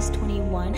this 21.